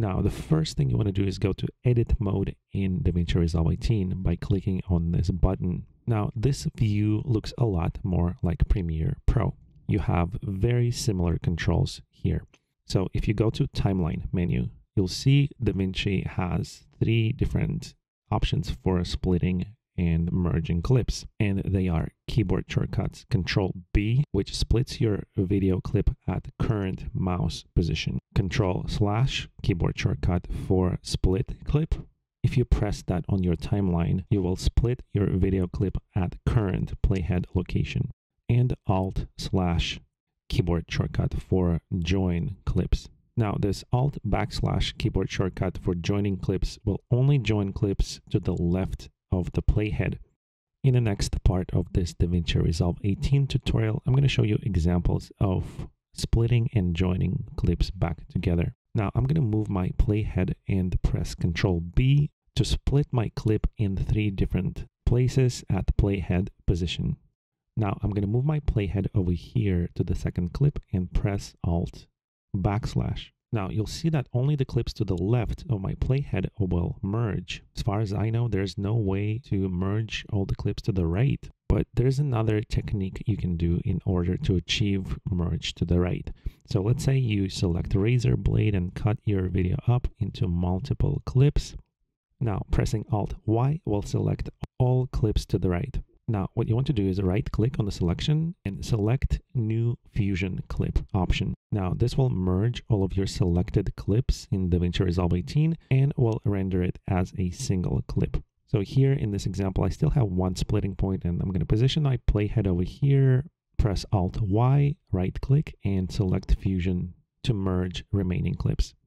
Now, the first thing you want to do is go to edit mode in DaVinci Resolve 18 by clicking on this button. Now, this view looks a lot more like Premiere Pro. You have very similar controls here. So if you go to timeline menu, you'll see DaVinci has three different options for splitting and merging clips, and they are keyboard shortcuts, Control B, which splits your video clip at current mouse position, Control/ keyboard shortcut for split clip. If you press that on your timeline, you will split your video clip at current playhead location, and Alt/ keyboard shortcut for join clips. Now, this Alt/ keyboard shortcut for joining clips will only join clips to the left of the playhead. In the next part of this DaVinci Resolve 18 tutorial, I'm going to show you examples of splitting and joining clips back together. Now, I'm going to move my playhead and press Control B to split my clip in three different places at playhead position. Now, I'm going to move my playhead over here to the second clip and press Alt/. Now, you'll see that only the clips to the left of my playhead will merge. As far as I know, there's no way to merge all the clips to the right, but there's another technique you can do in order to achieve merge to the right. So let's say you select razor blade and cut your video up into multiple clips. Now, pressing Alt/Y will select all clips to the right. Now, what you want to do is right-click on the selection and select New Fusion Clip option. Now, this will merge all of your selected clips in DaVinci Resolve 18 and will render it as a single clip. So here in this example, I still have one splitting point, and I'm going to position my playhead over here, press Alt/Y, right-click, and select Fusion to merge remaining clips.